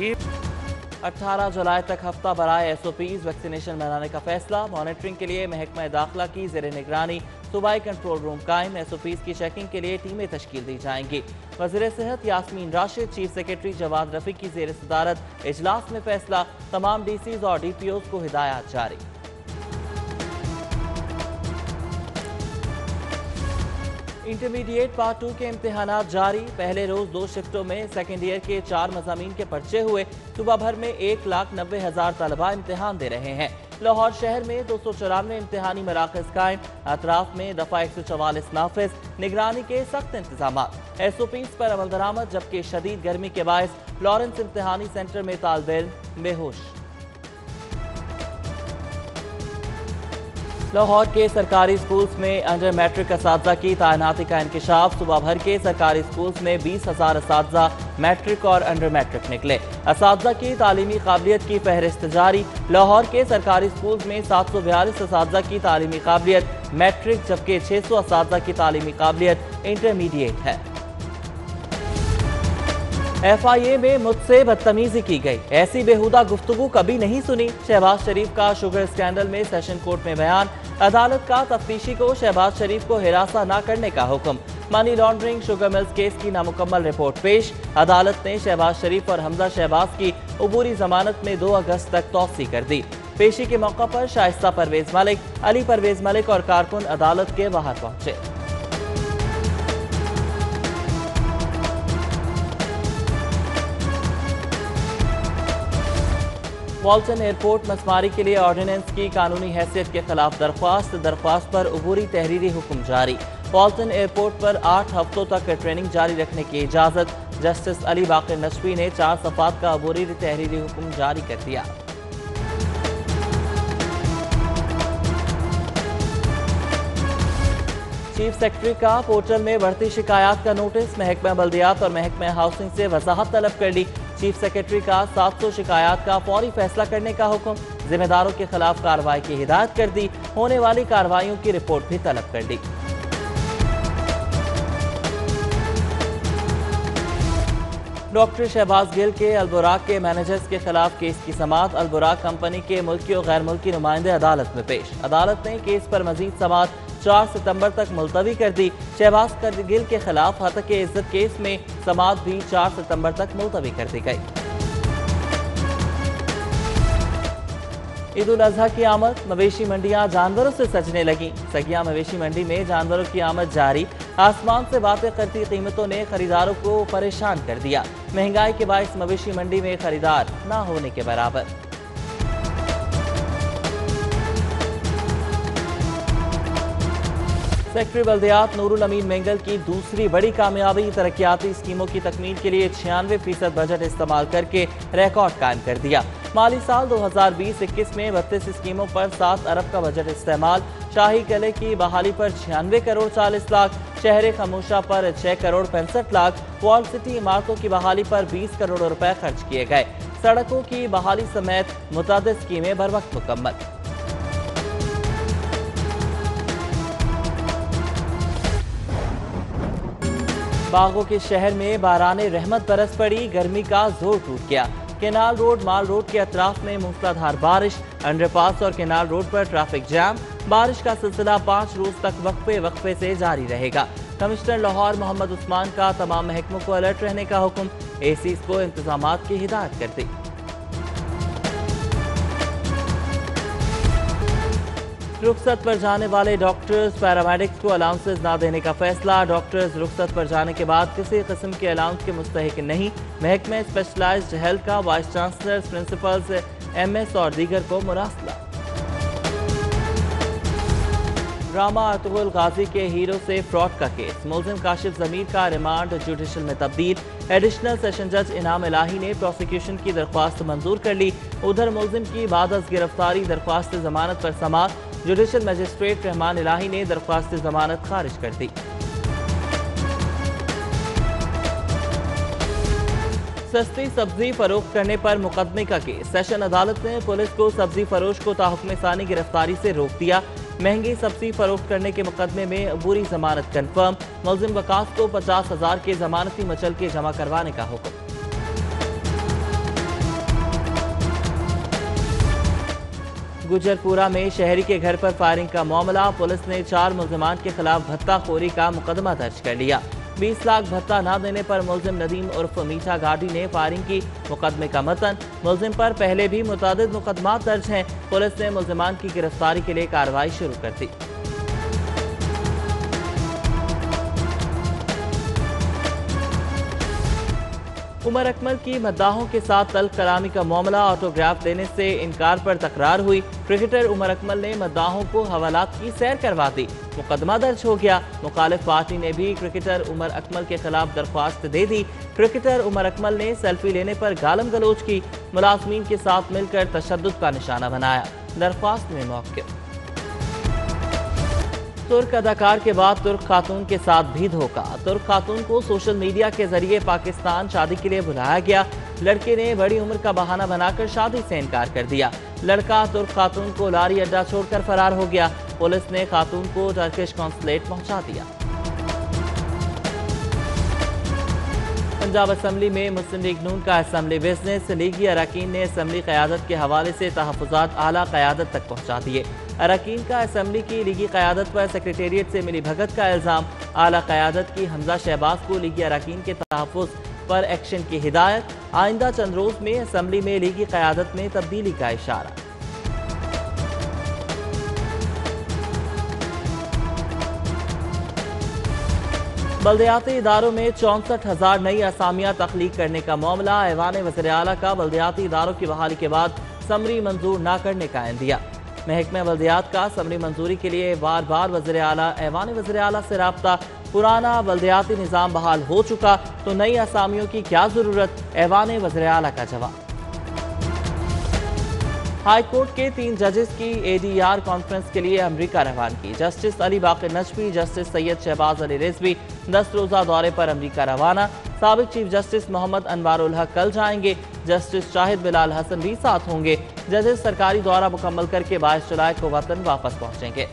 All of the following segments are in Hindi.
चाहिए। 18 जुलाई तक हफ्ता बराए SOPs वैक्सीनेशन बढ़ाने का फैसला। मॉनिटरिंग के लिए महकमा दाखिला की ज़ेरे निगरानी सूबाई कंट्रोल रूम कायम। SOPs की चेकिंग के लिए टीमें तश्कील दी जाएंगी। वज़ीरे सेहत यास्मीन राशिद, चीफ सेक्रेटरी जवाद रफीक की ज़ेरे सदारत इजलास में फैसला। तमाम DCs और DPOs को हिदायत जारी। इंटरमीडिएट पार्ट 2 के इम्तहानात जारी। पहले रोज 2 शिफ्टों में सेकेंड ईयर के 4 मजामीन के पर्चे हुए। सुबह भर में 1,90,000 तलबा इम्तहान दे रहे हैं। लाहौर शहर में 294 इम्तहानी मराकज कायम। अतराफ में दफा 144 नाफिज। निगरानी के सख्त इंतजाम। SOPs पर अमल दरामद। जबकि शदीद गर्मी के बायस फ्लॉरेंस इम्तहानी सेंटर में तालब इल्म बेहोश। लाहौर के सरकारी स्कूल्स में अंडर मैट्रिक असातिज़ा की तैनाती का इंकशाफ। सुबह भर के सरकारी स्कूल्स में 20,000 असातिज़ा मैट्रिक और अंडर मैट्रिक निकले। असातिज़ा की तालीमी काबिलियत की फहरिस्त जारी। लाहौर के सरकारी स्कूल्स में 742 असातिज़ा की तालीमी काबिलियत मैट्रिक, जबकि 600 असातिज़ा की तालीमी काबिलियत इंटरमीडिएट है। FIA में मुझसे बदतमीजी की गई, ऐसी बेहुदा गुफ्तगू कभी नहीं सुनी। शहबाज शरीफ का शुगर स्कैंडल में सेशन कोर्ट में बयान। अदालत का तफ्तीशी को शहबाज शरीफ को हिरासा न करने का हुक्म। Money laundering sugar mills case की नामुकम्मल रिपोर्ट पेश। अदालत ने शहबाज शरीफ और हमजा शहबाज की अबूरी जमानत में 2 अगस्त तक तौसी कर दी। पेशी के मौका पर शाइस्ता परवेज मलिक, अली परवेज मलिक और कारकुन अदालत के बाहर पहुंचे। वॉल्टन एयरपोर्ट मसमारी के लिए ऑर्डिनेंस की कानूनी हैसियत के खिलाफ दरख्वास्त। दरख्वास्त पर अबूरी तहरीरी हुक्म जारी। वॉल्टन एयरपोर्ट पर 8 हफ्तों तक ट्रेनिंग जारी रखने की इजाज़त। जस्टिस अली बाकर नशवी ने 4 सफात का अबूरी तहरीरी हुक्म जारी कर दिया। चीफ सेक्रेटरी का पोर्टल में बढ़ती शिकायत का नोटिस। महकमा बल्दियात और महकमा हाउसिंग से वजाहत तलब कर ली। चीफ सेक्रेटरी का 700 शिकायत का फौरी फैसला करने का हुक्म। जिम्मेदारों के खिलाफ कार्रवाई की हिदायत कर दी। होने वाली कार्रवाइयों की रिपोर्ट भी तलब कर दी। डॉक्टर शहबाज गिल के अल्बोराक के मैनेजर्स के खिलाफ केस की समाअत। अल्बोराक कंपनी के मुल्की और गैर मुल्की नुमाइंदे अदालत में पेश। अदालत ने केस पर मजीद समाअत 4 सितंबर तक मुलतवी कर दी। शहबाज गिल के खिलाफ हत्या-ए इज्जत केस में समाअत भी 4 सितंबर तक मुलतवी कर दी गई। ईद उल अजहा की आमद, मवेशी मंडियां जानवरों से सजने लगी। सगिया मवेशी मंडी में जानवरों की आमद जारी। आसमान से बातें करती कीमतों ने खरीदारों को परेशान कर दिया। महंगाई के बायस मवेशी मंडी में खरीदार न होने के बराबर। सेक्रेटरी बल्दियात नूरुल अमीन मेंगल की दूसरी बड़ी कामयाबी। तरक्याती स्कीमों की तकमील के लिए 96% बजट इस्तेमाल करके रिकॉर्ड कायम कर दिया। माली साल 2020-21 में 32 स्कीमों पर 7 अरब का बजट इस्तेमाल। शाही किले की बहाली पर 96 करोड़ 40 लाख, शहर खामोशा पर 6 करोड़ 65 लाख, वॉल सिटी इमारतों की बहाली पर 20 करोड़ रुपए खर्च किए गए। सड़कों की बहाली समेत मुताद स्कीमें बर वक्त मुकम्मल। बागों के शहर में बाराने रहमत बरस पड़ी। गर्मी का जोर टूट गया। केनाल रोड, माल रोड के अतराफ में मूसलाधार बारिश। अंडरपास और केनाल रोड पर ट्रैफिक जाम। बारिश का सिलसिला 5 रोज तक वक्फे से जारी रहेगा। कमिश्नर लाहौर मोहम्मद उस्मान का तमाम महकमों को अलर्ट रहने का हुक्म। ACs को इंतजामात की हिदायत कर दी। रुखसत पर जाने वाले डॉक्टर्स, पैरामेडिक्स को अलाउंसेस ना देने का फैसला। डॉक्टर्स रुखसत पर जाने के बाद किसी किस्म के अलाउंस के मुस्तहिक नहीं। महकमे स्पेशलाइज्ड हेल्थ का वाइस चांसलर्स, प्रिंसिपल्स, MS और दीगर को मुरासला। ड्रामा अतुल गाजी के हीरो से फ्रॉड का केस। मुलजिम काशिफ जमीर का रिमांड जुडिशल में तब्दील। एडिशनल सेशन जज इनाम इलाही ने प्रोसिक्यूशन की दरख्वास्त मंजूर कर ली। उधर मुलजिम की बादस गिरफ्तारी दरख्वास्त जमानत पर समाप्त। जुडिशल मजिस्ट्रेट रहमान इलाही ने दरख्वास्त जमानत खारिज कर दी। सस्ती सब्जी फरोख्त करने पर मुकदमे का केस। सेशन अदालत ने पुलिस को सब्जी फरोश को ताहुक्म सानी गिरफ्तारी से रोक दिया। महंगी सब्जी फरोख्त करने के मुकदमे में अबूरी जमानत कंफर्म। मुलजिम वकास को 50,000 के जमानती मचल के जमा करवाने का हुक्म। गुजरपुरा में शहरी के घर पर फायरिंग का मामला, पुलिस ने 4 मुलजमान के खिलाफ भत्ताखोरी का मुकदमा दर्ज कर लिया। 20 लाख भत्ता न देने पर मुलजिम नदीम उर्फ मीठा घाटी ने फायरिंग की। मुकदमे का मतन, मुलजिम पर पहले भी मुतादिद मुकदमा दर्ज हैं। पुलिस ने मुलजमान की गिरफ्तारी के लिए कार्रवाई शुरू कर दी। उमर अकमल की मद्दाहों के साथ तल्ख कलामी का मामला, ऑटोग्राफ देने से इनकार पर तकरार हुई। क्रिकेटर उमर अकमल ने मद्दाहों को हवालात की सैर करवा दी, मुकदमा दर्ज हो गया। मुखालिफ पार्टी ने भी क्रिकेटर उमर अकमल के खिलाफ दरख्वास्त दे दी। क्रिकेटर उमर अकमल ने सेल्फी लेने पर गालम गलोच की, मुलाजमीन के साथ मिलकर तशद्दुद का निशाना बनाया। दरख्वास्त में मौके तुर्क अदाकार के बाद तुर्क खातून के साथ भी धोखा। तुर्क खातून को सोशल मीडिया के जरिए पाकिस्तान शादी के लिए बुलाया गया। लड़के ने बड़ी उम्र का बहाना बनाकर शादी से इनकार कर दिया। लड़का तुर्क खातून को लारी अड्डा छोड़कर फरार हो गया। पुलिस ने खातून को टर्किश कॉन्सुलेट पहुंचा दिया। पंजाब असम्बली में मुस्लिम लीग नून का असम्बली बिजनेस, लीगी अरकान ने असम्बली क़यादत के हवाले से तहफ़्फ़ुज़ात आला क़यादत तक पहुँचा दिए। अरकान का असम्बली की लीगी क़यादत पर सेक्रेटेरिएट से मिली भगत का इल्ज़ाम, आला क़यादत की हमजा शहबाज को लीगी अरकान के तहफ़्फ़ुज़ पर एक्शन की हिदायत। आइंदा चंद रोज़ में असम्बली में लीगी क़यादत में तब्दीली का इशारा। बल्दियाती इदारों में 64,000 नई असामियाँ तख्लीक करने का मामला, ऐवान वज़ीर-ए-आला का बल्दियाती इदारों की बहाली के बाद समरी मंजूर ना करने का इंदिया। महकमा बल्दियात का समरी मंजूरी के लिए बार बार वज़ीर-ए-आला, ऐवान वज़ीर-ए-आला से राबता। पुराना बल्दियाती निज़ाम बहाल हो चुका तो नई असामियों की क्या ज़रूरत, ऐवान वज़ीर-ए-आला का जवाब। हाई कोर्ट के 3 जजेस की ADR कॉन्फ्रेंस के लिए अमेरिका रवानगी। जस्टिस अली बाकर नशवी, जस्टिस सैयद शहबाज अली रिजवी 10 रोज़ा दौरे पर अमेरिका रवाना। साबिक चीफ जस्टिस मोहम्मद अनवारुल्लाह कल जाएंगे। जस्टिस शाहिद बिलाल हसन भी साथ होंगे। जजेस सरकारी दौरा मुकम्मल करके 22 जुलाई को वतन वापस पहुंचेंगे।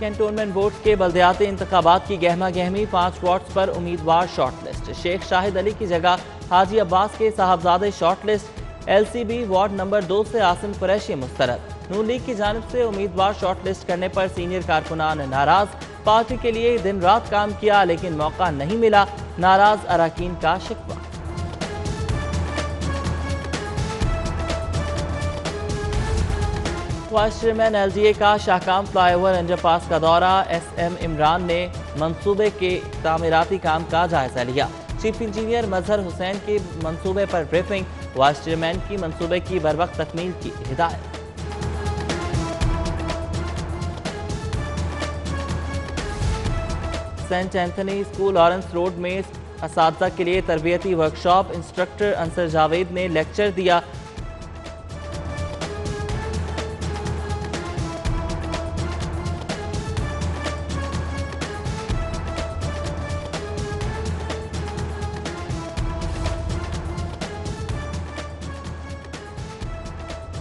कैंटोनमेंट बोर्ड के बल्दियाती इंतखाबात की गहमा गहमी, 5 वार्ड्स पर उम्मीदवार शॉर्टलिस्ट। शेख शाहिद अली की जगह हाजी अब्बास के साहबजादे शॉर्टलिस्ट। LCB वार्ड नंबर 2 से आसिम फरेशी मुस्तरद। नून लीग की जानिब से उम्मीदवार शॉर्टलिस्ट करने पर सीनियर कारकुनान नाराज। पार्टी के लिए दिन रात काम किया लेकिन मौका नहीं मिला, नाराज अरकान का शिकवा। वाइस चेयरमैन LDA का शाहकाम फ्लाईओवर अंडरपास का दौरा। SM इमरान ने मंसूबे के तामीराती काम का जायजा लिया। चीफ इंजीनियर मजहर हुसैन की मंसूबे पर ब्रीफिंग। वाइस चेयरमैन की मंसूबे की बरवक्त तकमील की हिदायत। Saint Anthony school Lawrence road में असातिज़ा के लिए तरबियती वर्कशॉप। इंस्ट्रक्टर अंसर जावेद ने लेक्चर दिया।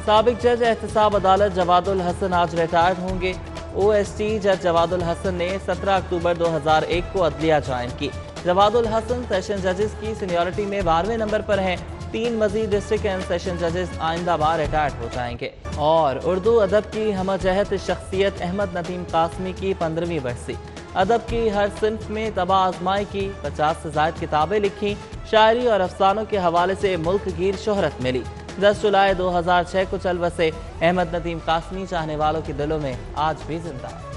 साबिक जज एहतसाब अदालत जवादुल हसन आज रिटायर्ड होंगे। OST जज जवादुल हसन ने 17 अक्टूबर 2001 को अदलिया ज्वाइन की। जवादुल हसन सेशन जजेस की सीनियरिटी में 12वें नंबर पर हैं। 3 मजीद डिस्ट्रिक्ट एंड सेशन जजेस आइंदा बार रिटायर्ड हो जाएंगे। और उर्दू अदब की हमजहत शख्सियत अहमद नदीम कासमी की 15वीं बरसी। अदब की हर सिंफ में तबा आजमाई की, 50 से ज़ायद किताबें लिखी। शायरी और अफसानों के हवाले से मुल्कगीर शोहरत मिली। 10 जुलाई 2006 को चल बसे। अहमद नदीम कासमी चाहने वालों के दिलों में आज भी जिंदा है।